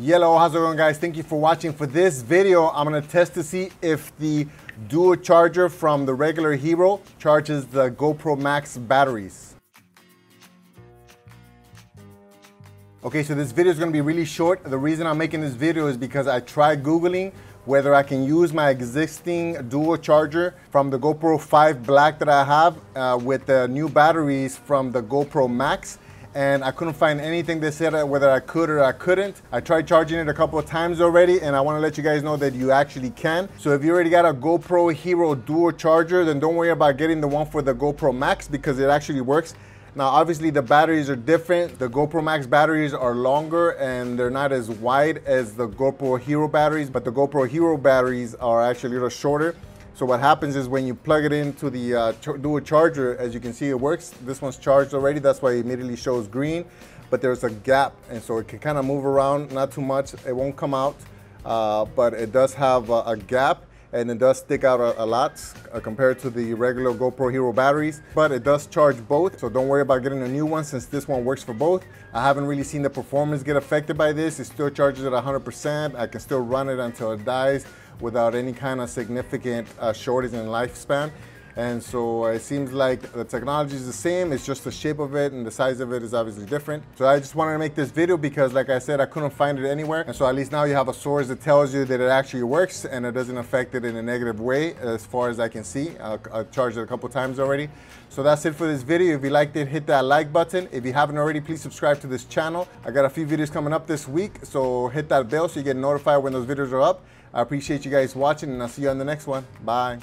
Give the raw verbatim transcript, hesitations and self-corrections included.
Hello, how's it going, guys? Thank you for watching. For this video, I'm gonna test to see if the dual charger from the regular Hero charges the GoPro Max batteries. Okay, so this video is gonna be really short. The reason I'm making this video is because I tried Googling whether I can use my existing dual charger from the GoPro five Black that I have uh, with the new batteries from the GoPro Max. And I couldn't find anything that said whether I could or I couldn't. I tried charging it a couple of times already, and I want to let you guys know that you actually can. So if you already got a GoPro Hero dual charger, then don't worry about getting the one for the GoPro Max because it actually works. Now, obviously the batteries are different. The GoPro Max batteries are longer and they're not as wide as the GoPro Hero batteries, but the GoPro Hero batteries are actually a little shorter. So what happens is when you plug it into the uh, ch dual charger, as you can see, it works. This one's charged already. That's why it immediately shows green, but there's a gap. And so it can kind of move around, not too much. It won't come out, uh, but it does have a, a gap and it does stick out a, a lot uh, compared to the regular GoPro Hero batteries, but it does charge both. So don't worry about getting a new one since this one works for both. I haven't really seen the performance get affected by this. It still charges at one hundred percent. I can still run it until it dies without any kind of significant uh, shortage in lifespan. And so it seems like the technology is the same, it's just the shape of it and the size of it is obviously different. So I just wanted to make this video because, like I said, I couldn't find it anywhere. And so at least now you have a source that tells you that it actually works and it doesn't affect it in a negative way as far as I can see. I, I charged it a couple times already. So that's it for this video. If you liked it, hit that like button. If you haven't already, please subscribe to this channel. I got a few videos coming up this week, so hit that bell so you get notified when those videos are up. I appreciate you guys watching and I'll see you on the next one. Bye.